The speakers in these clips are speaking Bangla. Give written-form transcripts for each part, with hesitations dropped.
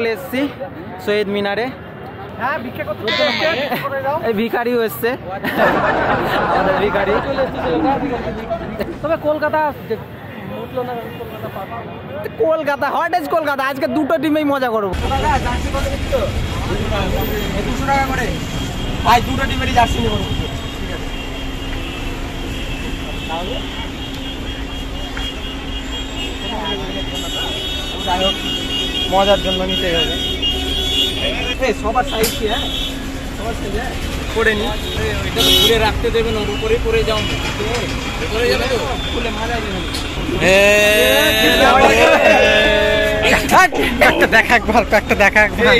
চলে এসেছি শহীদ মিনারে। হ্যাঁ ভিক্ষা করতে এই ভিখারি হচ্ছে আমাদের ভিখারি। তবে কলকাতা উঠলো না, কলকাতা পাবো, কলকাতা হট ইজ কলকাতা। আজকে দুটো টিমেই মজা করব। দাদা জার্সি কত দিচ্ছ? 200 টাকা করে ভাই, দুটো টিমেরই জার্সি নেব। ঠিক আছে তাহলে যাই হোক মজার জন্য নিতে হবে। সবার সাইজ কি? হ্যাঁ সবার সাইজ করে নি, ওইটা তো ঘুরে রাখতে দেবেন, ওর উপরে পরে যাও, পরে যাবে তো খুলে মারা যাবে। একটা দেখা একবার, একটা দেখা একবার।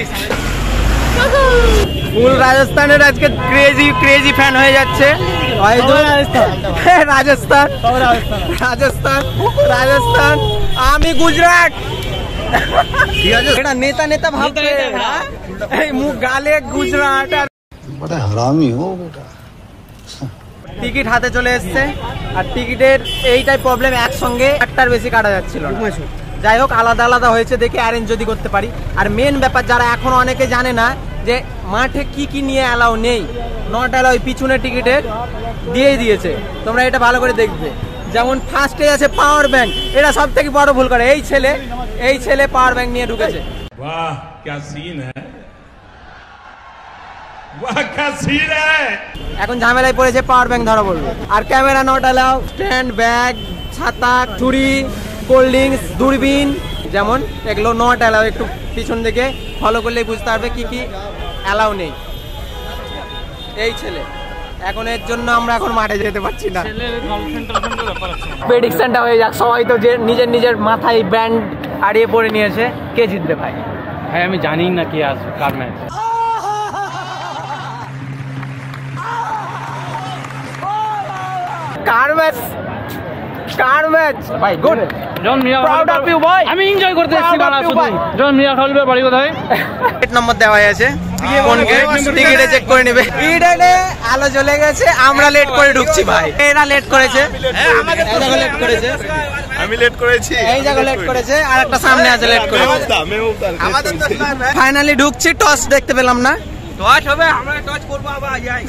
ফুল রাজস্থানের আজকে ক্রেজি ক্রেজি ফ্যান হয়ে যাচ্ছে। রাজস্থান রাজস্থান রাজস্থান, আমি গুজরাট। नेता नेता भाग मुँह गाले गुजरात बड़ा हरामी हो बेटा। টিকিট হাতে চলে এসছে, আর টিকিটের এইটাই প্রবলেম, একসঙ্গে একটার বেশি কাটা যাচ্ছিল না। যাই হোক আলাদা আলাদা হয়েছে দেখে অ্যারেঞ্জ যদি করতে পারি। আর মেন ব্যাপার যারা এখন অনেকে জানে না যে মাঠে কি নিয়ে অ্যালাউ নেই, নট অ্যালাউ পিছনে টিকিটের দিয়ে দিয়েছে, তোমরা এটা ভালো করে দেখবে। যেমন ফার্স্টে আছে পাওয়ার ব্যাংক, এটা সব থেকে বড় ভুল করে এই ছেলে পাওয়ার ব্যাংক নিয়ে ঢুকেছে। বাহ কি সিন হ্যায়, বাহ কি সিন হ্যায়। এখন ঝামেলায় পড়েছে পাওয়ার ব্যাংক ধরা বলবে। আর camera not allow, stand, bag, ছাতা, ছুরি, কোল্ড ড্রিঙ্কস, দূরবীন, যেমন এগুলো নট অ্যালাউ। একটু পিছন থেকে ফলো করলেই বুঝতে পারবে কি অ্যালাউ নেই। এই ছেলে এখন এর জন্য আমরা এখন মাঠে যেতে পারছি না। প্রেডিকশনটা হয়ে যাক, সবাই তো যে নিজের নিজের মাথায় ব্যান্ড আড়িয়ে পড়ে নিয়েছে কে জিতবে। ভাই ভাই আমি জানি না কে আসবে, কার ম্যাচ। কার ম্যাচ? কার ম্যাচ ভাই? Good Jon Mia, proud of you ভাই। আমি এনজয় করতে এসেছি বানা শুধু। জন মিয়া হলবে বাড়ি কোথায়? এট নম্বর দেওয়া আছে, কোন গেট টিকেটে চেক করে নেবে। ইডেনে আলো জ্বলে গেছে, আমরা লেট করে ঢুকছি ভাই। এরা লেট করেছে, আমাকে তো লেট করেছে, আমি লেট করেছি, এই জায়গা লেট করেছে, আর একটা সামনে আছে লেট করে। আমাদের তো ফাইনালি ঢুকছি, টস দেখতে পেলাম না। টস হবে, আমরা টস করব। আবার যাই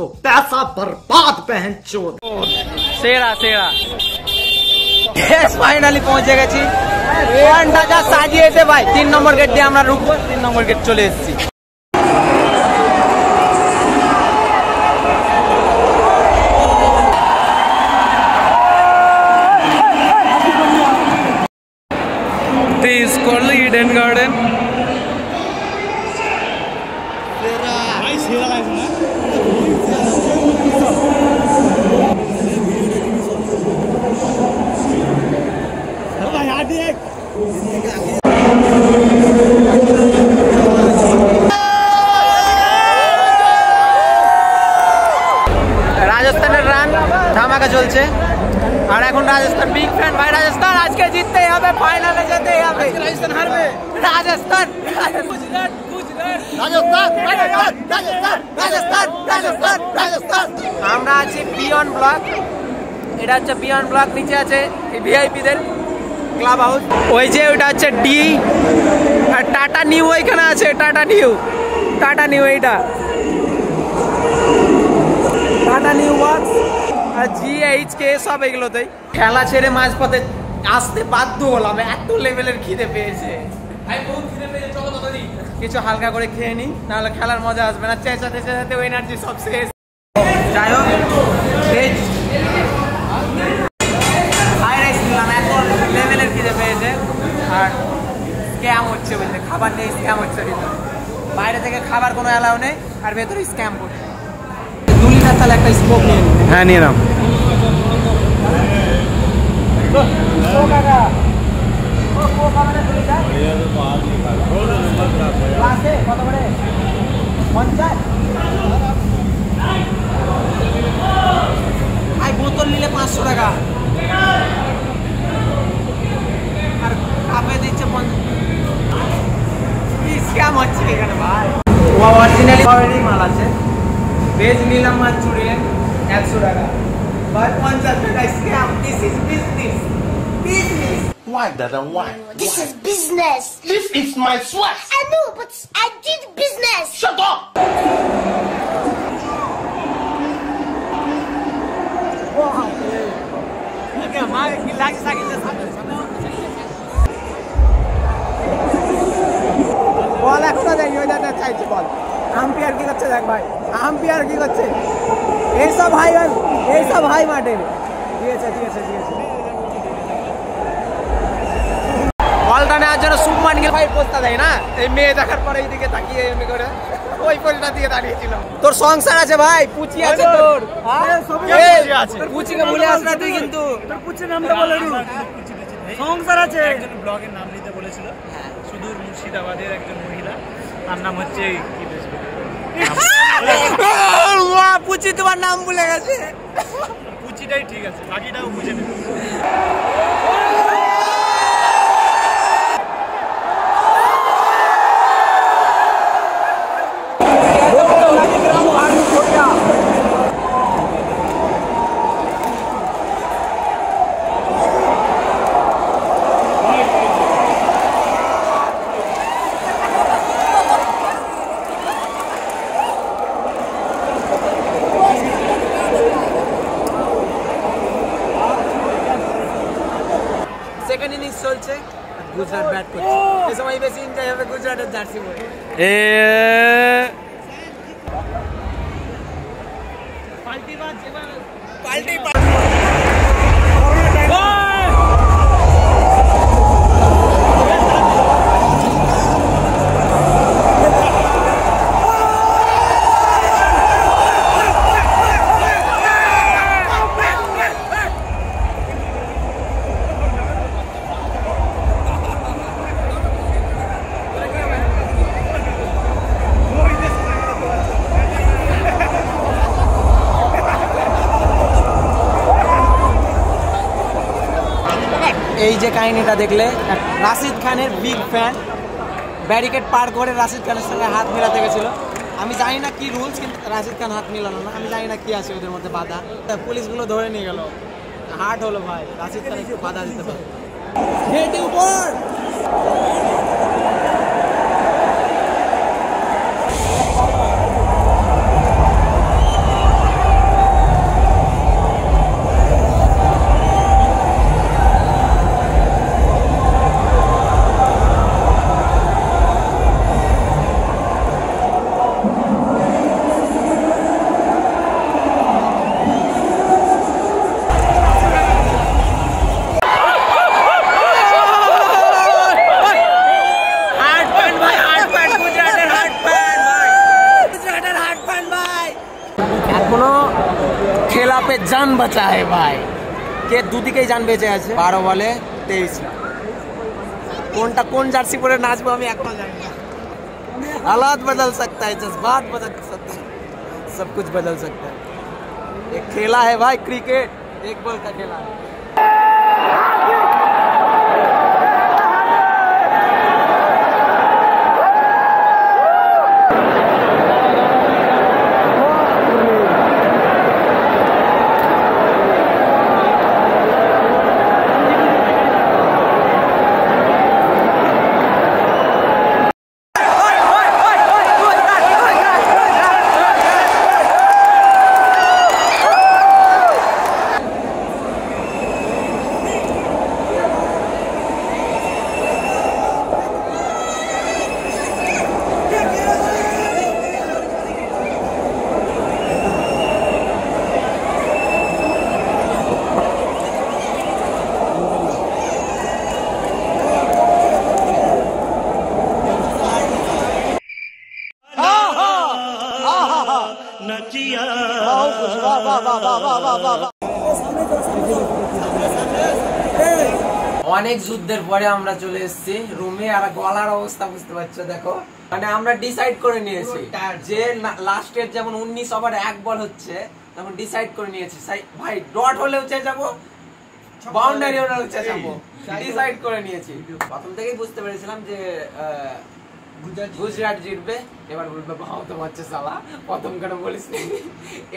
को पैसा बर्बाद पहन चोद सेरा सेरा। यस फाइनली पहुंचे গেছি। ওয়ানটা যা সাজিয়েছে ভাই, 3 নম্বর গেট দিয়ে আমরা রুকবো। 3 নম্বর গেট চলে এসেছি। তে স্কোরলি ইডেন গার্ডেন সেরা ভাই, সেরা গাইস না। রাজস্থানের রান ধামাকা চলছে, আর এখন রাজস্থান বিগ ফ্যান ভাই। রাজস্থান আজকে জিততেই হবে, ফাইনালে যেতেই হবে। রাজস্থান হারবে? রাজস্থান গুজরাট গুজরাট রাজস্থান রাজস্থান রাজস্থান রাজস্থান রাজস্থান। আমরা আছি বিয়ন্ড ব্লক, এটা হচ্ছে বিয়ন্ড ব্লক। নিচে আছে এই ভিআইপিদের ক্লাব হাউস, ওই যে ওইটা হচ্ছে ডি। আর টাটা নিউ ওইখানে আছে, টাটা নিউ এইটা টাটা নিউ ওয়ার্কস আর GHK সব এগুলোতেই। খেলা ছেড়ে মাঝপথে আসতে বাধ্য হলাম, এত লেভেলের খিদে পেয়েছে। কিছু হালকা করে খেয়ে নি, নাহলে খেলার মজা আসবে না। চেঁচা চেঁচাতে এনার্জি সব শেষ। যাই হোক আর স্ক্যাম হচ্ছে, বুঝলে, খাবার নেই, স্ক্যাম হচ্ছে। বাইরে থেকে খাবার কোনো অ্যালাউ নেই, আর ভেতরে স্ক্যাম করছে। 2 লিটার তাহলে একটা স্কোপ নিয়ে নিন। হ্যাঁ নিয়ে নাও। আর বোতল নিলে 500 টাকা, $100। Why, Dada? Why? No, this is business. This is my sweat. I know, but I did business. Shut up! Ball একটা দেয় ওই দাদা চাইছে বল আম্পায়ার কি করছে দেখ ভাই আম্পায়ার কি করছে এই সব ভাই মাঠে দিয়েছে দিয়েছে দিয়েছে বলটা নেওয়ার জন্য সুবমান গিল ভাই পোস্তা দেয় না এই মেয়ে দেখার পরে এইদিকে তাকিয়ে এমনি করে ওই পরিটা দিয়ে দাঁড়িয়ে ছিল তোর সংসার আছে ভাই পুচি আছে তোর হ্যাঁ সবই আছে পুচিকে ভুলে আসনা তুই কিন্তু তোর পুচি নামটা বলে নি সংসার আছে একজন ব্লগের নাম নিতে বলেছিল सुदूर मुर्शिदाबाद एक जन महिला तार नाम হচ্ছে কি ওয়া পুচি তোমার নাম ভুলে গেছে পুচিটাই ঠিক আছে বাকিটাও বুঝে নে गुजरात बैट कुछ इस समय बेसिंग इनका यहाँ पे गुजरात और जर्सी बोल पाल्टी बात जेबल पाल्टी ये कहानी देखले राशिद खानेर बिग फैन बैरिकेड पार कर राशिद खान संगे हाथ मिलाते गेछिलो जानी ना कि रूल्स क्योंकि राशिद खान हाथ मिलानो ना जानी ना कि आछे ओदेर मध्ये बाधा पुलिसगुलो धरे निये गेलो हार्ड हलो भाई राशिद खान एकटु बाधा दिते पारे हेटे ऊपर जान बचा है भाई के दुदिके जान बेचे आज 12 বলে 23 কোনটা কোন জার্সি পরে নাচবো আমি এখন জানি না हालात बदल सकता है जज्बात बदल सकता है सब कुछ बदल सकता है एक खेला है भाई क्रिकेट एक बॉल का खेला है অনেক যুদ্ধের পরে আমরা চলে এসেছি রুমে আর গলার অবস্থা বুঝতে পারছো দেখো মানে আমরা ডিসাইড করে নিয়েছি যে লাস্টের যেমন 19 ওভার এক বল হচ্ছে তখন ডিসাইড করে নিয়েছি ভাই ডট হলেও চলে যাব বাউন্ডারি হলেও চলে যাব ডিসাইড করে নিয়েছি প্রথম থেকেই বুঝতে পেরেছিলাম যে गुजरात जितबे এবার বলবে বাও তো বাচ্চা শালা প্রথম কেন বলিসনি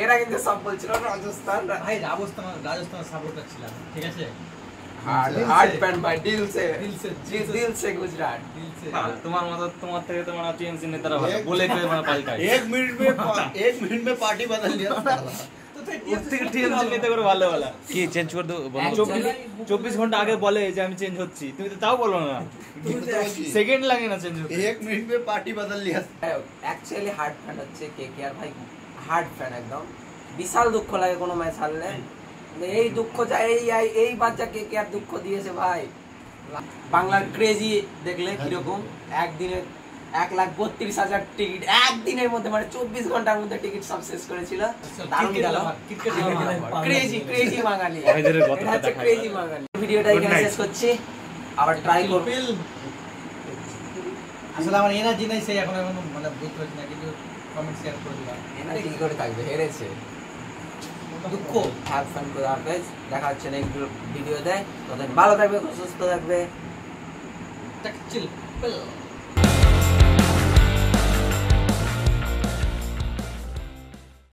এরা কিন্তু সব বলছিল রাজস্থান ভাই রাজস্থান সাপোর্টার ছিলাম ঠিক আছে हार्ट पैन भाई दिल से गुजरात एक मिनट में पार्टी बदल दिया विशाल दुख लागे कोनो मैच हारले दुख केकेआर दुख दिए भाई बांगलार क्रेजी देखले किरकम एक दिन 1,32,000 टिकट एक दिन मध्य मैं 24 घंटार मध्य टिकट सब शेष कर